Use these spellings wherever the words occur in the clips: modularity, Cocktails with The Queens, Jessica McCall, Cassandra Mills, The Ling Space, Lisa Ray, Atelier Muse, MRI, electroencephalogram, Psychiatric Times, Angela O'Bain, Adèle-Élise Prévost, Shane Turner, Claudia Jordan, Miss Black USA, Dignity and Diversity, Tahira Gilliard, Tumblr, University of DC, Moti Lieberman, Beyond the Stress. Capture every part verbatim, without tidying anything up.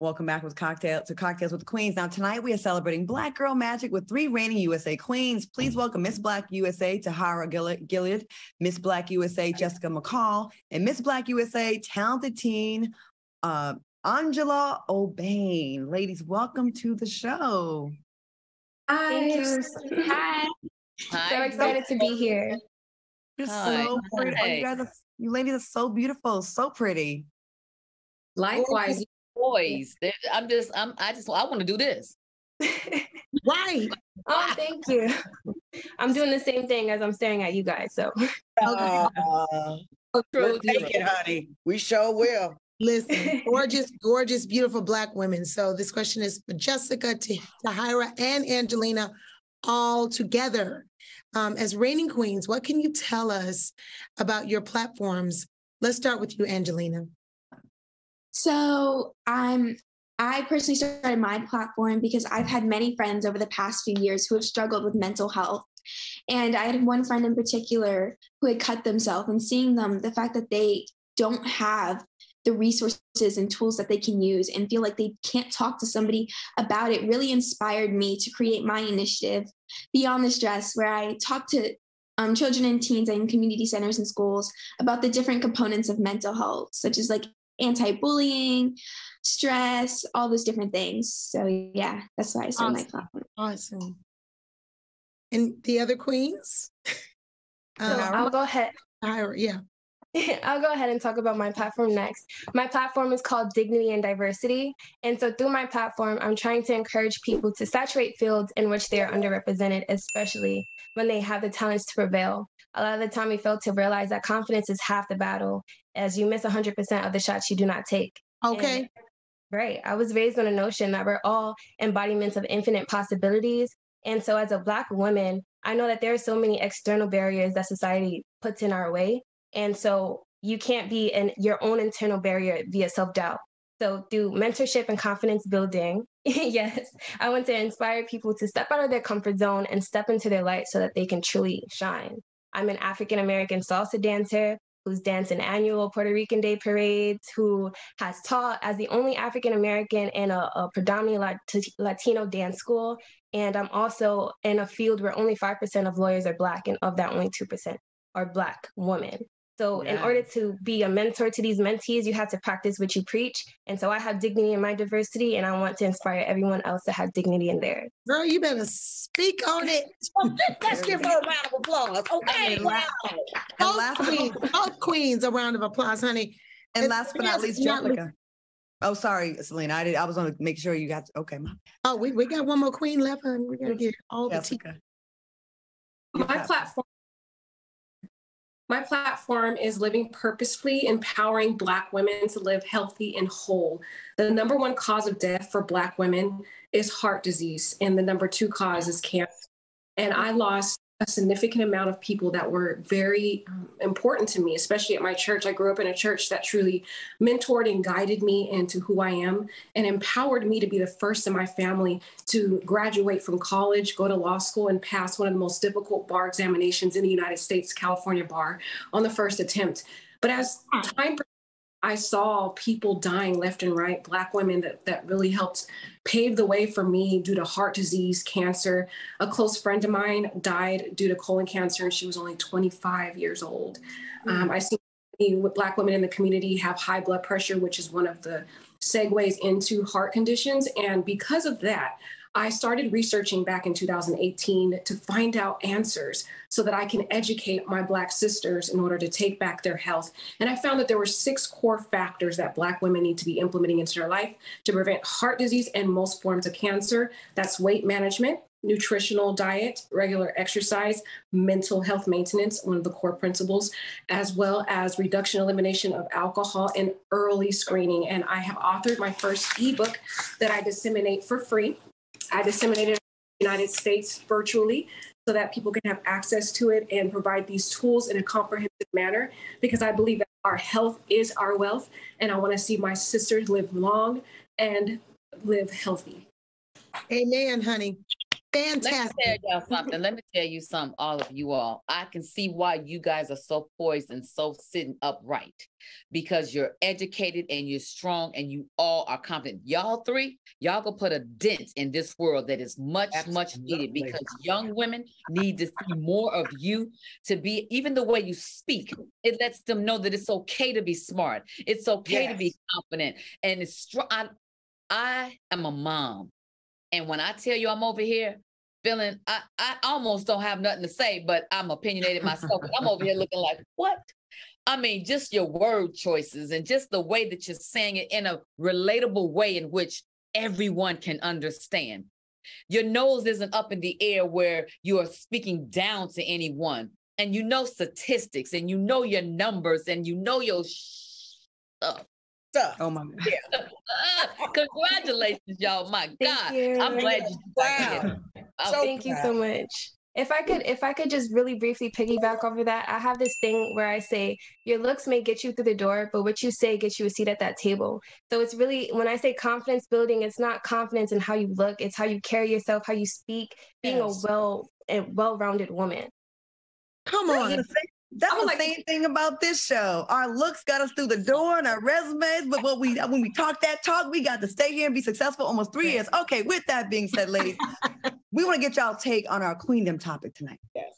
Welcome back with Cocktail to Cocktails with the Queens. Now, tonight we are celebrating Black Girl Magic with three reigning U S A Queens. Please welcome Miss Black U S A, Tahira Gilliard, Miss Black U S A, Jessica McCall, and Miss Black U S A, talented teen, uh, Angela O'Bain. Ladies, welcome to the show. Hi. Thank you. Hi. Hi. So excited to be here. You're Hi. so pretty. Oh, you guys are, you ladies are so beautiful, so pretty. Likewise. Boys, I'm just, I'm, I just, I want to do this. Right. Oh, thank you. I'm doing the same thing as I'm staring at you guys. So, uh, so true, take it, honey. We sure will. Listen, gorgeous, gorgeous, beautiful Black women. So this question is for Jessica, Tahira, and Angelina, all together. Um, as reigning queens, what can you tell us about your platforms? Let's start with you, Angelina. So um, I personally started my platform because I've had many friends over the past few years who have struggled with mental health. And I had one friend in particular who had cut themselves, and seeing them, the fact that they don't have the resources and tools that they can use and feel like they can't talk to somebody about it really inspired me to create my initiative, Beyond the Stress, where I talk to Um, children and teens in community centers and schools about the different components of mental health, such as like anti-bullying, stress, all those different things. So yeah, that's why I started awesome. my platform. Awesome. And the other queens? So um, I'll go ahead. I, yeah. I'll go ahead and talk about my platform next. My platform is called Dignity and Diversity. And so through my platform, I'm trying to encourage people to saturate fields in which they are underrepresented, especially when they have the talents to prevail. A lot of the time we fail to realize that confidence is half the battle, as you miss one hundred percent of the shots you do not take. Okay. And, right. I was raised on a notion that we're all embodiments of infinite possibilities. And so as a Black woman, I know that there are so many external barriers that society puts in our way. And so you can't be in your own internal barrier via self-doubt. So through mentorship and confidence building, yes, I want to inspire people to step out of their comfort zone and step into their light so that they can truly shine. I'm an African-American salsa dancer who's danced in annual Puerto Rican Day parades, who has taught as the only African-American in a, a predominantly Latino dance school. And I'm also in a field where only five percent of lawyers are Black, and of that, only two percent are Black women. So yeah. In order to be a mentor to these mentees, you have to practice what you preach. And so I have dignity in my diversity, and I want to inspire everyone else to have dignity in theirs. Girl, you better speak on it. Let's give her a round of applause. Okay, and wow. And last queens, both queens, a round of applause, honey. And, and last but not least, Jessica. Oh, sorry, Selena. I did. I was going to make sure you got. To, okay, mom. Oh, we we got one more queen left, honey. We got to get all Jessica. the tea. My platform. My platform is Living Purposefully, empowering Black women to live healthy and whole. The number one cause of death for Black women is heart disease, and the number two cause is cancer. And I lost a significant amount of people that were very um, important to me, especially at my church. I grew up in a church that truly mentored and guided me into who I am and empowered me to be the first in my family to graduate from college, go to law school, and pass one of the most difficult bar examinations in the United States, California bar, on the first attempt. But as time I saw people dying left and right, Black women that, that really helped pave the way for me due to heart disease, cancer. A close friend of mine died due to colon cancer, and she was only twenty-five years old. Mm-hmm. um, I see Black women in the community have high blood pressure, which is one of the segues into heart conditions. And because of that, I started researching back in two thousand eighteen to find out answers so that I can educate my Black sisters in order to take back their health. And I found that there were six core factors that Black women need to be implementing into their life to prevent heart disease and most forms of cancer. That's weight management, nutritional diet, regular exercise, mental health maintenance, one of the core principles, as well as reduction, elimination of alcohol, and early screening. And I have authored my first ebook that I disseminate for free. I disseminated it in the United States virtually so that people can have access to it and provide these tools in a comprehensive manner, because I believe that our health is our wealth, and I want to see my sisters live long and live healthy. Amen, honey. Fantastic. Let me tell y'all something. Let me tell you something, all of you all. I can see why you guys are so poised and so sitting upright, because you're educated and you're strong and you all are confident. Y'all three, y'all gonna put a dent in this world that is much, Absolutely. much needed, because young women need to see more of you. To be, even the way you speak, it lets them know that it's okay to be smart. It's okay yes. to be confident. And it's strong. I, I am a mom. And when I tell you I'm over here feeling, I, I almost don't have nothing to say, but I'm opinionated myself. I'm over here looking like, what? I mean, just your word choices and just the way that you're saying it in a relatable way in which everyone can understand. Your nose isn't up in the air where you are speaking down to anyone. And you know statistics and you know your numbers and you know your stuff. Stuff. Oh my God. Yeah. Congratulations, y'all. My thank God. You. I'm glad you wow. oh, so thank you so much. If I could, if I could just really briefly piggyback off of that, I have this thing where I say, your looks may get you through the door, but what you say gets you a seat at that table. So it's really, when I say confidence building, it's not confidence in how you look, it's how you carry yourself, how you speak, being yes. a well a well-rounded woman. Come on. That's the like, same thing about this show. Our looks got us through the door and our resumes, but what we when we talk that talk, we got to stay here and be successful almost three years. Okay, with that being said, ladies, we want to get y'all take on our queendom topic tonight. Yes.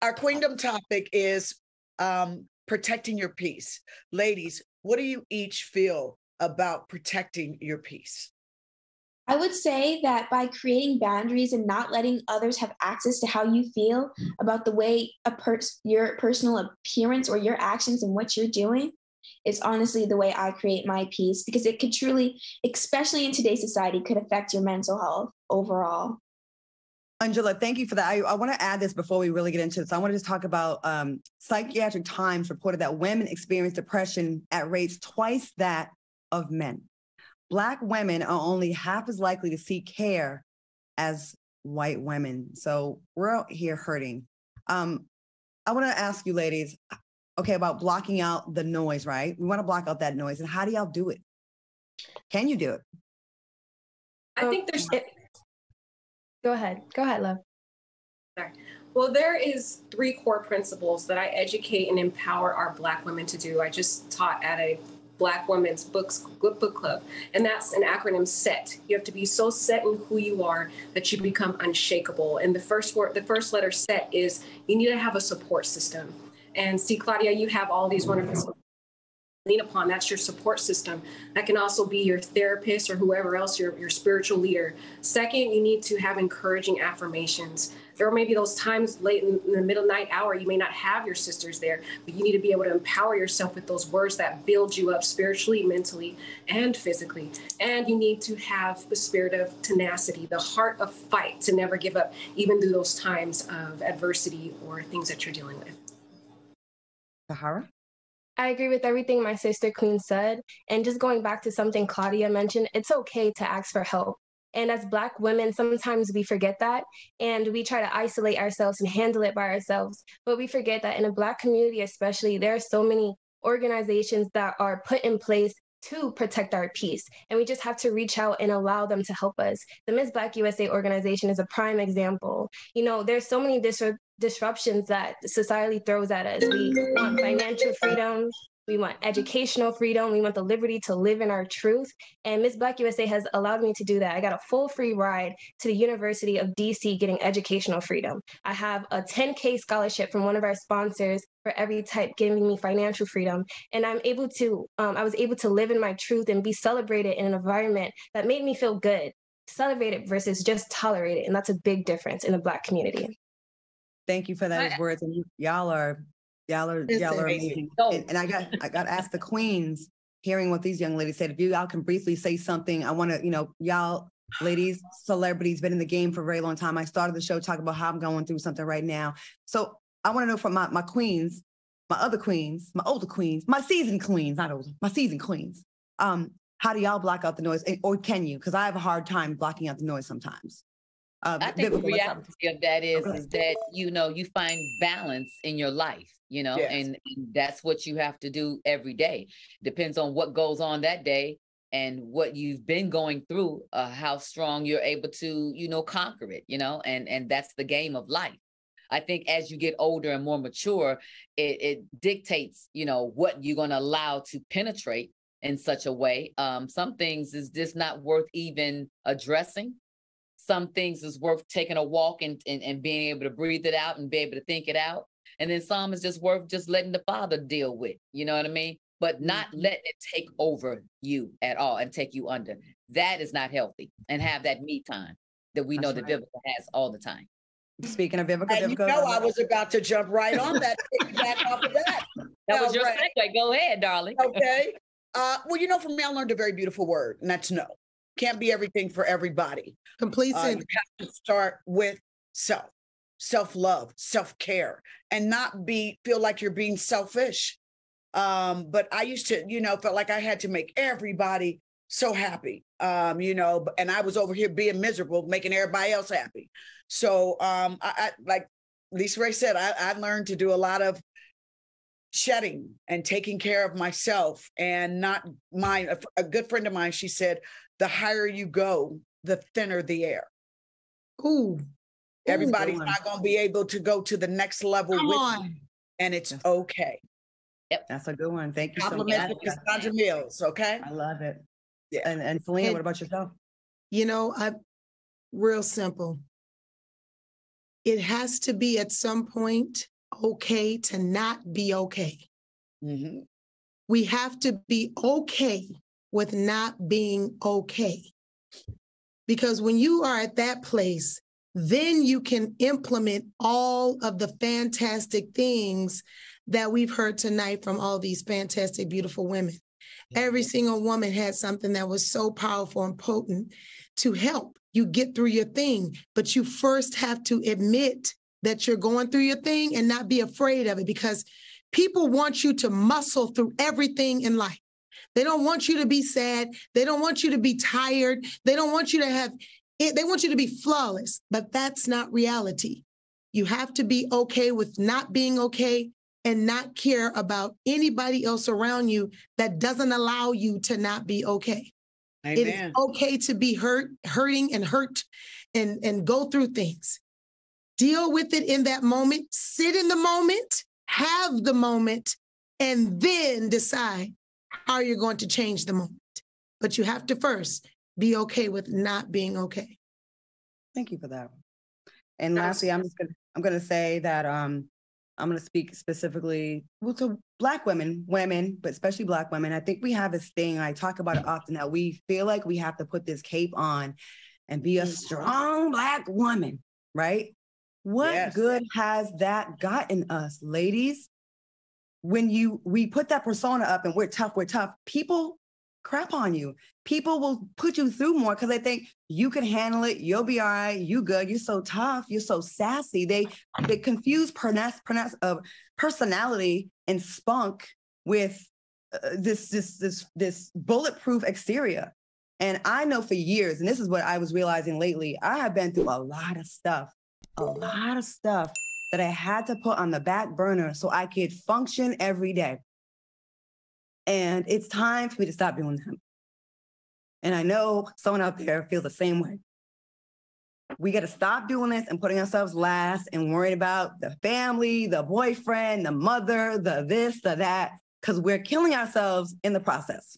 Our queendom topic is um, protecting your peace. Ladies, what do you each feel about protecting your peace? I would say that by creating boundaries and not letting others have access to how you feel about the way a pers- your personal appearance or your actions and what you're doing is honestly the way I create my peace, because it could truly, especially in today's society, could affect your mental health overall. Angela, thank you for that. I, I want to add this before we really get into this. I want to just talk about um, Psychiatric Times reported that women experience depression at rates twice that of men. Black women are only half as likely to seek care as white women. So we're out here hurting. Um, I want to ask you ladies, okay, about blocking out the noise, right? We want to block out that noise. And how do y'all do it? Can you do it? I think there's... Go ahead. Go ahead, love. Sorry. Well, there is three core principles that I educate and empower our Black women to do. I just taught at a Black Women's Books Book Club, and that's an acronym SET. You have to be so set in who you are that you become unshakable. And the first word, the first letter SET is you need to have a support system. And see, Claudia, you have all these wonderful mm-hmm. lean upon. That's your support system. That can also be your therapist or whoever else, your, your spiritual leader. Second, you need to have encouraging affirmations. There may be those times late in the middle night hour, you may not have your sisters there, but you need to be able to empower yourself with those words that build you up spiritually, mentally, and physically. And you need to have the spirit of tenacity, the heart of fight to never give up, even through those times of adversity or things that you're dealing with. Tahira? I agree with everything my sister Queen said. And just going back to something Claudia mentioned, it's okay to ask for help. And as Black women, sometimes we forget that, and we try to isolate ourselves and handle it by ourselves. But we forget that in a Black community especially, there are so many organizations that are put in place to protect our peace. And we just have to reach out and allow them to help us. The Miss Black U S A organization is a prime example. You know, there's so many dis- disruptions that society throws at us. We want financial freedom. We want educational freedom. We want the liberty to live in our truth. And Miss Black U S A has allowed me to do that. I got a full free ride to the University of D C getting educational freedom. I have a ten K scholarship from one of our sponsors for every type, giving me financial freedom. And I'm able to, um, I was able to live in my truth and be celebrated in an environment that made me feel good. Celebrate it versus just tolerate it. And that's a big difference in the Black community. Thank you for those I- words. And y'all are... Y'all are, y'all are amazing. And, and I got I got asked the Queens, hearing what these young ladies said, if you y'all can briefly say something. I want to, you know, y'all ladies, celebrities, been in the game for a very long time. I started the show talking about how I'm going through something right now. So I want to know from my, my Queens, my other Queens, my older Queens, my seasoned Queens, not older, my seasoned Queens. Um, how do y'all block out the noise? And, or can you? Because I have a hard time blocking out the noise sometimes. Uh, I think the reality of that is, is that, you know, you find balance in your life, you know, yes. and, and that's what you have to do every day. Depends on what goes on that day and what you've been going through, uh, how strong you're able to, you know, conquer it, you know, and, and that's the game of life. I think as you get older and more mature, it, it dictates, you know, what you're going to allow to penetrate in such a way. Um, some things is just not worth even addressing. Some things is worth taking a walk and, and, and being able to breathe it out and be able to think it out. And then some is just worth just letting the Father deal with, you know what I mean? But not letting it take over you at all and take you under. That is not healthy. And have that me time that we know that Vivica has all the time. Speaking of Vivica, and Vivica, you know, I was about to jump right on that. Back off of that. That was your right. segue. Go ahead, darling. Okay. Uh, well, you know, for me, I learned a very beautiful word, and that's no. Can't be everything for everybody. Completely. Uh, you have to start with self, self-love, self-care, and not be feel like you're being selfish. Um, but I used to, you know, felt like I had to make everybody so happy, um, you know, and I was over here being miserable, making everybody else happy. So um, I, I like Lisa Ray said, I, I learned to do a lot of shedding and taking care of myself and not mine. A, a good friend of mine, she said, the higher you go, the thinner the air. Ooh. Everybody's not going to be able to go to the next level with you, and it's okay. Yep. That's a good one. Thank you so much. Compliment to Cassandra Mills, okay? I love it. Yeah. And, and Selena, what about yourself? You know, I, real simple. It has to be at some point okay to not be okay. Mm-hmm. We have to be okay with not being okay. Because when you are at that place, then you can implement all of the fantastic things that we've heard tonight from all these fantastic, beautiful women. Mm-hmm. Every single woman had something that was so powerful and potent to help you get through your thing, but you first have to admit that you're going through your thing and not be afraid of it, because people want you to muscle through everything in life. They don't want you to be sad. They don't want you to be tired. They don't want you to have it. They want you to be flawless, but that's not reality. You have to be okay with not being okay, and not care about anybody else around you that doesn't allow you to not be okay. Amen. It is okay to be hurt, hurting and hurt and, and go through things. Deal with it in that moment, sit in the moment, have the moment, and then decide how you're going to change the moment. But you have to first be okay with not being okay. Thank you for that. And lastly, I'm just gonna, I'm gonna say that, um, I'm going to speak specifically well, to Black women, women, but especially Black women. I think we have this thing, I talk about it often, that we feel like we have to put this cape on and be a strong Black woman, right? What yes. good has that gotten us, ladies? When you we put that persona up and we're tough, we're tough, people crap on you. People will put you through more because they think you can handle it. You'll be all right. You good. You're so tough. You're so sassy. They they confuse pronounce, pronounce of personality and spunk with uh, this this this this bulletproof exterior. And I know for years, and this is what I was realizing lately, I have been through a lot of stuff, a lot of stuff that I had to put on the back burner so I could function every day. And it's time for me to stop doing that. And I know someone out there feels the same way. We got to stop doing this and putting ourselves last and worrying about the family, the boyfriend, the mother, the this, the that, because we're killing ourselves in the process.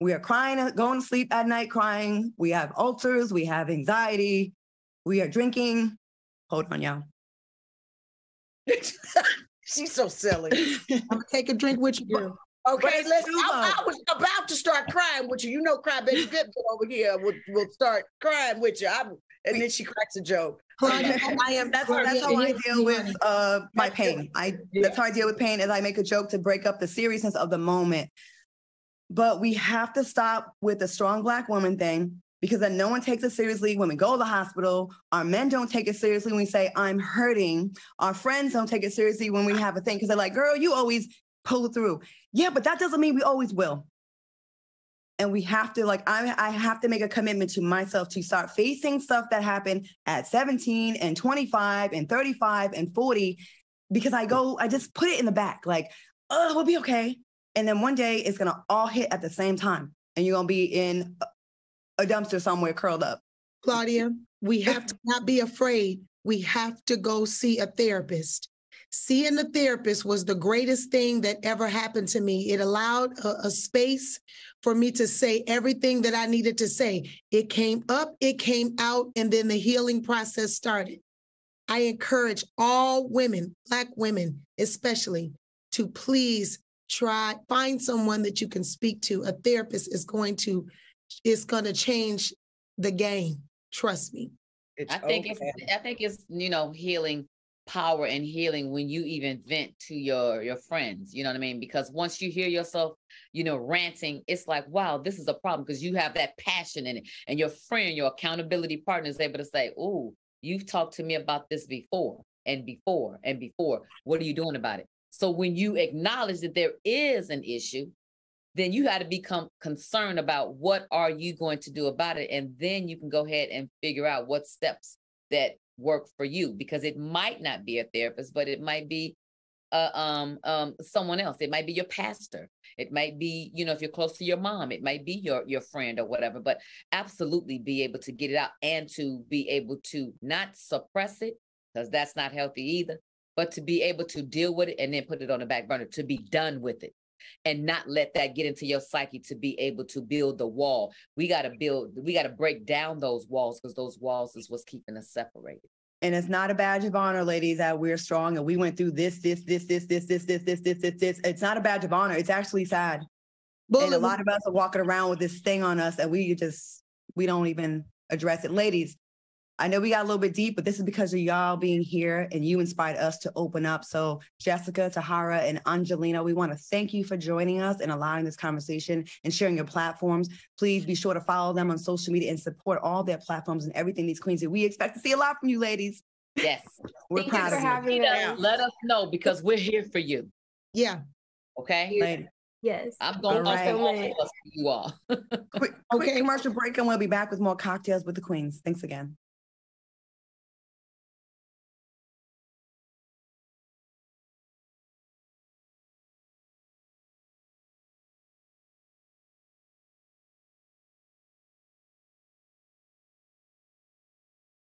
We are crying, going to sleep at night crying. We have ulcers. We have anxiety. We are drinking. Hold on, y'all. She's so silly. I'm going to take a drink with you, girl. Okay, listen, I, I was about to start crying with you. You know, Crybaby Good over here will, will start crying with you. I'm, and then she cracks a joke. Claudia, I am, that's, that's how I deal with uh, my pain. I, that's how I deal with pain, is I make a joke to break up the seriousness of the moment. But we have to stop with the strong Black woman thing, because then no one takes it seriously when we go to the hospital. Our men don't take it seriously when we say, I'm hurting. Our friends don't take it seriously when we have a thing, because they're like, girl, you always pull through. Yeah, but that doesn't mean we always will. And we have to, like, I, I have to make a commitment to myself to start facing stuff that happened at seventeen and twenty-five and thirty-five and forty, because I go, I just put it in the back, like, oh, we'll be okay. And then one day it's going to all hit at the same time. and you're going to be in a dumpster somewhere curled up. Claudia, we have to not be afraid. We have to go see a therapist. Seeing the therapist was the greatest thing that ever happened to me. It allowed a, a space for me to say everything that I needed to say. It came up, it came out, and then the healing process started. I encourage all women, Black women especially, to please try, find someone that you can speak to. A therapist is going to, it's going to change the game. Trust me. It's I think okay. it's, I think it's, you know, healing power and healing when you even vent to your, your friends, you know what I mean? Because once you hear yourself, you know, ranting, it's like, wow, this is a problem because you have that passion in it and your friend, your accountability partner is able to say, oh, you've talked to me about this before and before and before. What are you doing about it? So when you acknowledge that there is an issue, then you got to become concerned about what are you going to do about it? And then you can go ahead and figure out what steps that work for you, because it might not be a therapist, but it might be uh, um, um, someone else. It might be your pastor. It might be, you know, if you're close to your mom, it might be your, your friend or whatever, but absolutely be able to get it out and to be able to not suppress it, because that's not healthy either, but to be able to deal with it and then put it on the back burner, to be done with it and not let that get into your psyche, to be able to build the wall. We got to build, we got to break down those walls, because those walls is what's keeping us separated. And it's not a badge of honor, ladies, that we're strong and we went through this, this, this, this, this, this, this, this, this, this, this. It's not a badge of honor. It's actually sad. And a lot of us are walking around with this thing on us and we just, we don't even address it. Ladies, I know we got a little bit deep, but this is because of y'all being here and you inspired us to open up. So Jessica, Tahira, and Angelina, we want to thank you for joining us and allowing this conversation and sharing your platforms. Please be sure to follow them on social media and support all their platforms and everything these queens do. We expect to see a lot from you, ladies. Yes. We're thank proud you for of having you. Us. Let us know, because we're here for you. Yeah. Okay? Later. Yes. I'm going to right. all of us for you all. quick, quick okay. commercial break, and we'll be back with more Cocktails with the Queens. Thanks again.